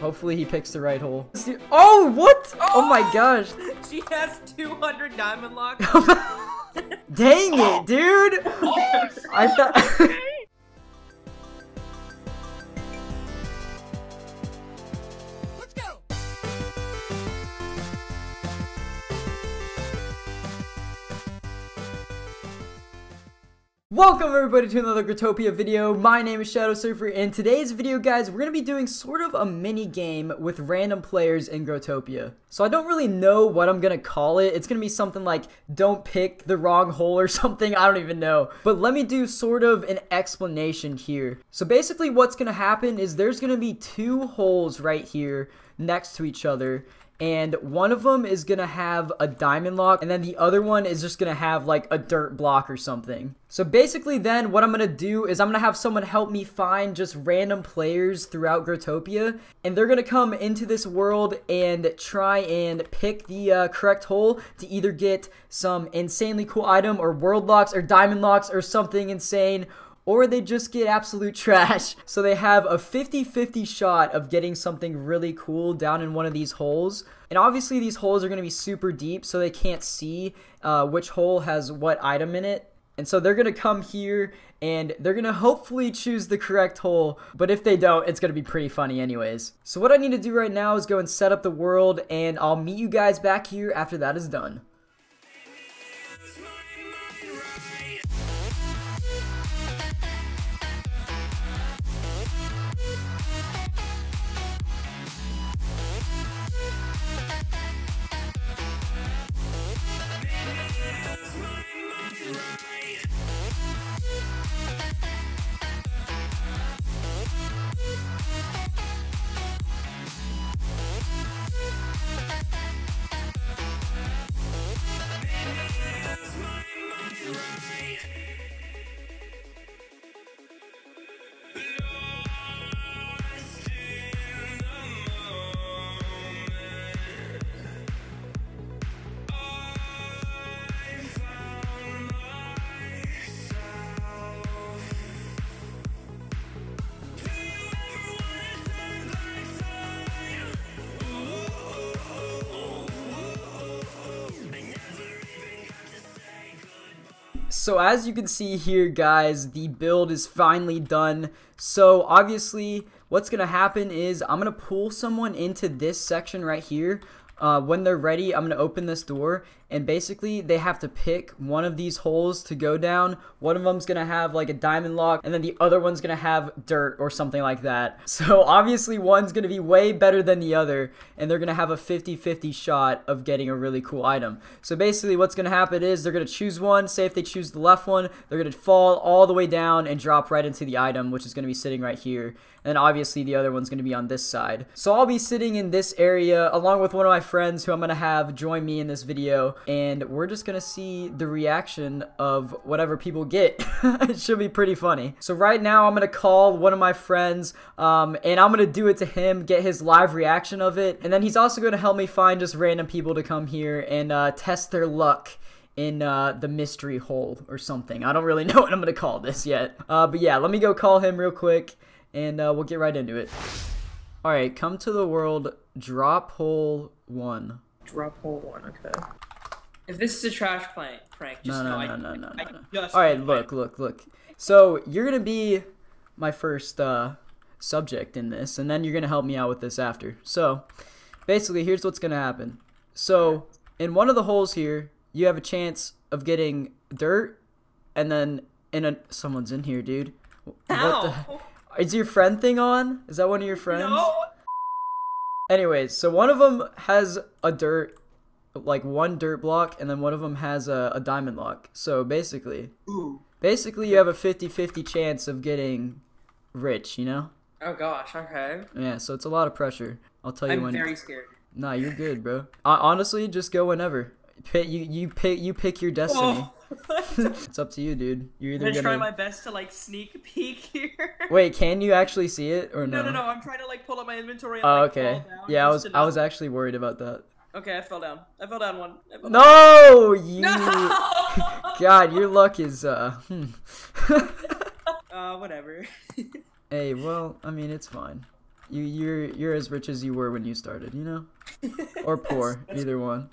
Hopefully he picks the right hole. Oh, what? Oh, oh my gosh. She has 200 diamond locks. Dang it, dude. Oh, I thought... Welcome everybody to another Growtopia video. My name is Shadow Surfer, and today's video, guys, we're going to be doing sort of a mini game with random players in Growtopia. So I don't really know what I'm going to call it. It's going to be something like don't pick the wrong hole or something. I don't even know. But let me do sort of an explanation here. So basically what's going to happen is there's going to be two holes right here next to each other. And one of them is going to have a diamond lock, and then the other one is just going to have like a dirt block or something. So basically then what I'm going to do is I'm going to have someone help me find just random players throughout Growtopia. And they're going to come into this world and try and pick the correct hole to either get some insanely cool item or world locks or diamond locks or something insane. Or they just get absolute trash. So they have a 50-50 shot of getting something really cool down in one of these holes. And obviously these holes are going to be super deep, so they can't see which hole has what item in it. And so they're going to come here and they're going to hopefully choose the correct hole. But if they don't, it's going to be pretty funny anyways. So what I need to do right now is go and set up the world, and I'll meet you guys back here after that is done. So as you can see here, guys, the build is finally done. So obviously what's going to happen is I'm going to pull someone into this section right here. When they're ready, I'm going to open this door, and basically they have to pick one of these holes to go down. One of them's going to have like a diamond lock, and then the other one's going to have dirt or something like that. So obviously one's going to be way better than the other, and they're going to have a 50-50 shot of getting a really cool item. So basically what's going to happen is they're going to choose one. Say if they choose the left one, they're going to fall all the way down and drop right into the item, which is going to be sitting right here. And obviously the other one's going to be on this side. So I'll be sitting in this area along with one of my friends who I'm going to have join me in this video. And we're just going to see the reaction of whatever people get. It should be pretty funny. So right now I'm going to call one of my friends and I'm going to do it to him, get his live reaction of it. And then he's also going to help me find just random people to come here and test their luck in the mystery hole or something. I don't really know what I'm going to call this yet. But yeah, let me go call him real quick. And we'll get right into it. All right, come to the world, drop hole one. Drop hole one, okay. If this is a trash prank, just no. All right, look. So you're gonna be my first subject in this, and then you're gonna help me out with this after. So basically, here's what's gonna happen. So in one of the holes here, you have a chance of getting dirt, and then someone's in here, dude. Ow. What the? Is your friend thing on? Is that one of your friends? No. Anyways, so one of them has a dirt, like one dirt block, and then one of them has a diamond lock. So basically, basically you have a 50-50 chance of getting rich, you know? Oh gosh, okay. Yeah, so it's a lot of pressure. I'll tell you when. I'm very scared. Nah, you're good, bro. Honestly, just go whenever. You pick your destiny. Whoa. It's up to you, dude. You're either gonna try my best to like sneak peek here. Wait, can you actually see it or no? No. I'm trying to like pull up my inventory. And, like, okay. Fall down, yeah, I was actually worried about that. Okay, I fell down. I fell down one. No, you. No! God, your luck is whatever. Hey, well, I mean, it's fine. You're as rich as you were when you started, you know, or poor, that's either one.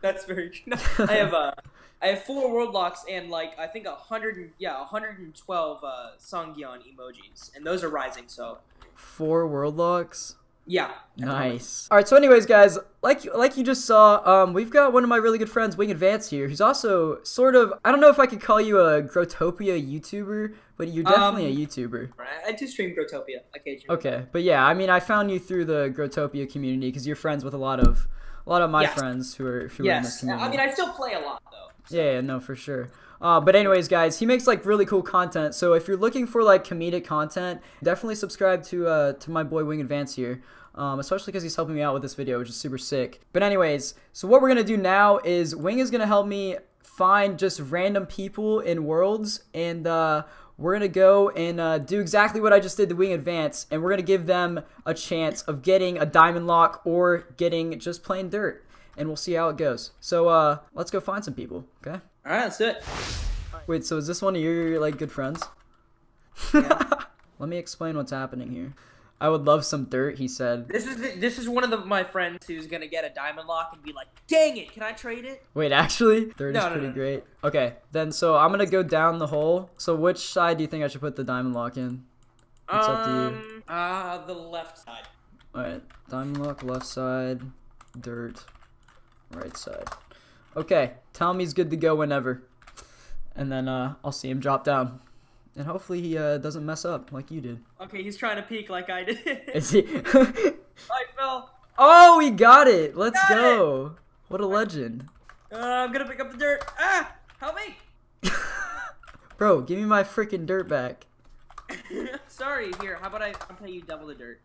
That's very true. No, I have 4 world locks and like I think 112 Sangyeon emojis, and those are rising. So 4 world locks. Yeah. Nice. All right. So, anyways, guys, like you just saw, we've got one of my really good friends, Wing Advance, here, who's also sort of, I don't know if I could call you a Growtopia YouTuber, but you're definitely a YouTuber. I do stream Growtopia occasionally. Okay, but yeah, I mean, I found you through the Growtopia community because you're friends with a lot of my friends who are in this community. I mean, I still play a lot though. So. Yeah. No, for sure. But anyways, guys, he makes like really cool content. So if you're looking for like comedic content, definitely subscribe to my boy Wing Advance here, especially because he's helping me out with this video, which is super sick. But anyways, so what we're gonna do now is Wing is gonna help me find just random people in worlds, and we're gonna go and do exactly what I just did to Wing Advance, and we're gonna give them a chance of getting a diamond lock or getting just plain dirt, and we'll see how it goes. So let's go find some people, okay? All right, let's do it. Wait, so is this one of your like good friends? Yeah. Let me explain what's happening here. I would love some dirt, he said. This is one of my friends who's gonna get a diamond lock and be like, "Dang it, can I trade it?" Wait, actually, dirt is pretty great. Okay, then so I'm gonna go down the hole. So which side do you think I should put the diamond lock in? It's up to you. The left side. All right, diamond lock left side, dirt right side. Okay, tell him he's good to go whenever. And then I'll see him drop down. And hopefully he doesn't mess up like you did. Okay, he's trying to peek like I did. Is he? I fell. Oh, he got it. Let's go. What a legend. I'm going to pick up the dirt. Ah, help me. Bro, give me my freaking dirt back. Sorry, here. How about I'll pay you double the dirt.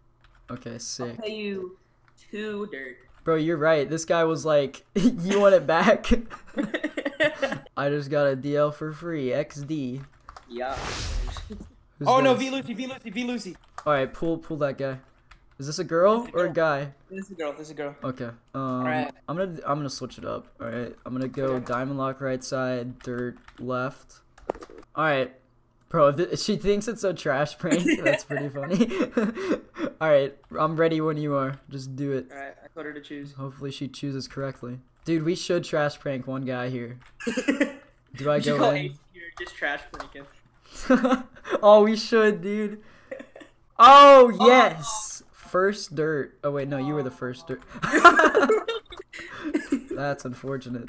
Okay, sick. I'll pay you 2 dirt. Bro, you're right. This guy was like, you want it back? I just got a DL for free. XD. Yeah. Oh, no. V Lucy. All right. Pull that guy. Is this a girl or a guy? This is a girl. Okay. All right. I'm gonna switch it up. All right. I'm going to go diamond lock right side, dirt left. All right. Bro, she thinks it's a trash prank. That's pretty funny. All right, I'm ready when you are. Just do it. All right, I told her to choose. Hopefully she chooses correctly. Dude, we should trash prank one guy here. Do I go in? Ace here, just trash prank him. Oh, we should, dude. Oh, yes. First dirt. Oh, wait, no, you were the first dirt. That's unfortunate.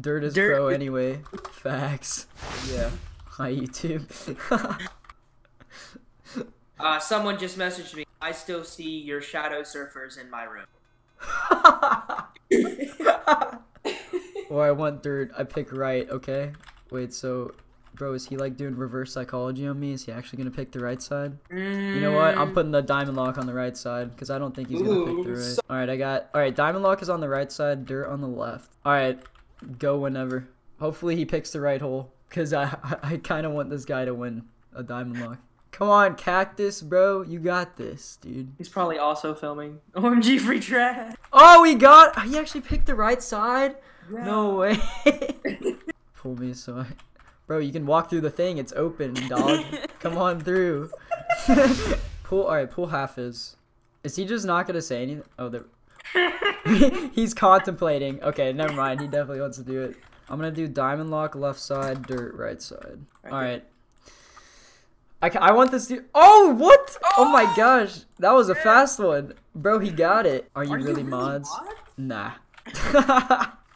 Dirt is dirt. Pro anyway. Facts. Yeah. Hi, YouTube. Someone just messaged me. I still see your Shadow Surfers in my room. Or I want dirt. I pick right, okay? Wait, so, bro, is he, like, doing reverse psychology on me? Is he actually going to pick the right side? Mm. You know what? I'm putting the diamond lock on the right side because I don't think he's going to pick the right. All right, all right, diamond lock is on the right side, dirt on the left. All right, go whenever. Hopefully he picks the right hole. Because I kind of want this guy to win a diamond lock. Come on, Cactus, bro. You got this, dude. He's probably also filming. OMG free trash. Oh, he actually picked the right side? Yeah. No way. Pull me aside. Bro, you can walk through the thing. It's open, dog. Come on through. All right, pull half his. Is he just not going to say anything? Oh, he's contemplating. Okay, never mind. He definitely wants to do it. I'm going to do diamond lock left side, dirt right side. All right. I want this to... Oh, what? Oh, my gosh. That was a fast one. Bro, he got it. Are you really mods? Nah.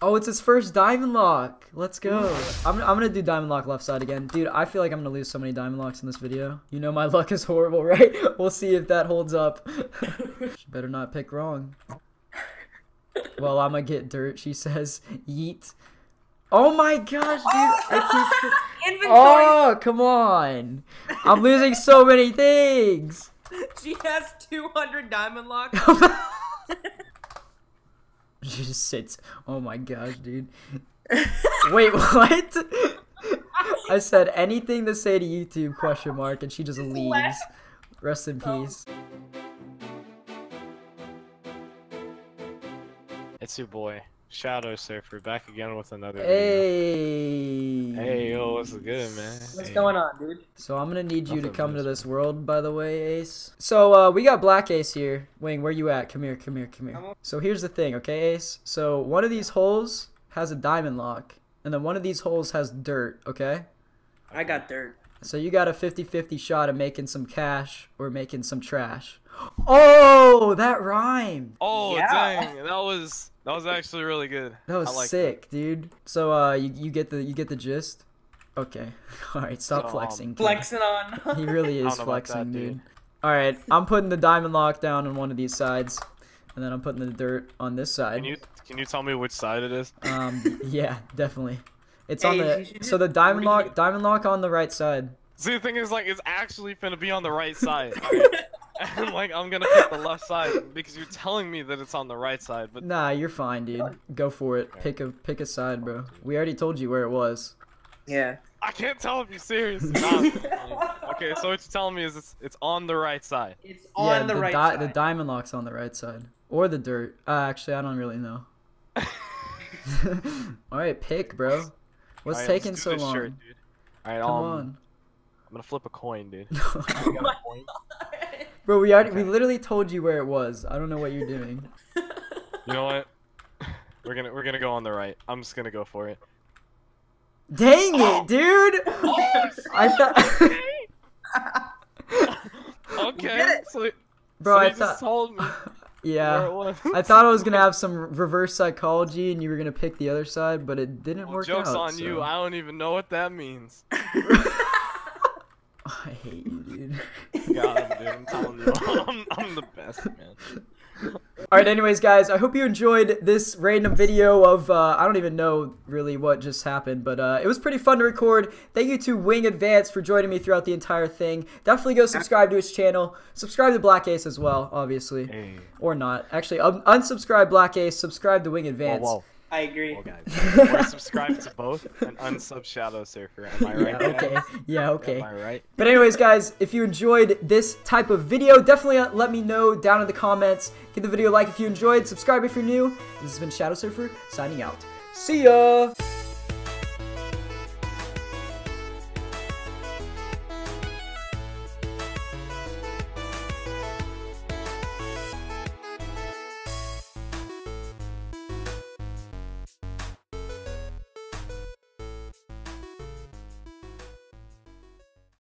Oh, it's his first diamond lock. Let's go. I'm going to do diamond lock left side again. Dude, I feel like I'm going to lose so many diamond locks in this video. You know my luck is horrible, right? We'll see if that holds up. She better not pick wrong. Well, I'm going to get dirt, she says. Yeet. Oh my gosh, dude! Oh, come on! I'm losing so many things. She has 200 diamond locks. She just sits. Oh my gosh, dude! Wait, what? I said anything to say to YouTube? ? And she just leaves. Rest in peace. It's your boy. Shadow Surfer back again with another video. Hey, yo, what's good, man? What's going on, dude? So I'm gonna need you to come to this world, by the way, Ace. So we got Black Ace here. Wing, where you at? Come here, come here, come here. So here's the thing, okay, Ace? So one of these holes has a diamond lock, and then one of these holes has dirt, okay? I got dirt. So you got a 50-50 shot of making some cash or making some trash. Oh, that rhymed. Oh, yeah. Dang, that was actually really good. That was sick, dude. So you get the gist. Okay, all right, stop flexing. Flexing on. He really is flexing, dude. All right, I'm putting the diamond lock down on one of these sides, and then I'm putting the dirt on this side. Can you tell me which side it is? Yeah, definitely. It's on the the diamond lock on the right side. See, the thing is, like, it's actually finna be on the right side. And, like, I'm gonna pick the left side because you're telling me that it's on the right side. But nah, you're fine, dude. Go for it. Pick a side, bro. We already told you where it was. Yeah. I can't tell if you're serious. Nah. Okay, so what you're telling me is it's on the right side. It's on the right side. The diamond lock's on the right side, or the dirt. Actually, I don't really know. All right, pick, bro. What's taking so long? Shirt, dude. All right, come on. I'm gonna flip a coin, dude. You got a coin? Bro, we literally told you where it was. I don't know what you're doing. You know what? We're gonna go on the right. I'm just gonna go for it. Dang it, dude! Oh, I thought. Okay. So, bro, I thought. Told me yeah. Where it was. I thought I was gonna have some reverse psychology, and you were gonna pick the other side, but it didn't work out. Joke's on you. I don't even know what that means. I hate you, dude. God, dude, I'm telling you, I'm the best, man. All right, anyways, guys, I hope you enjoyed this random video of, I don't even know really what just happened, but it was pretty fun to record. Thank you to Wing Advance for joining me throughout the entire thing. Definitely go subscribe to his channel. Subscribe to Black Ace as well, obviously. Hey. Or not. Actually, unsubscribe Black Ace, subscribe to Wing Advance. Whoa, whoa. I agree. Well, guys, or subscribe to both and unsub Shadow Surfer. Am I right? Yeah, okay. Yeah, okay. Am I right? But anyways, guys, if you enjoyed this type of video, definitely let me know down in the comments. Give the video a like if you enjoyed. Subscribe if you're new. This has been Shadow Surfer signing out. See ya!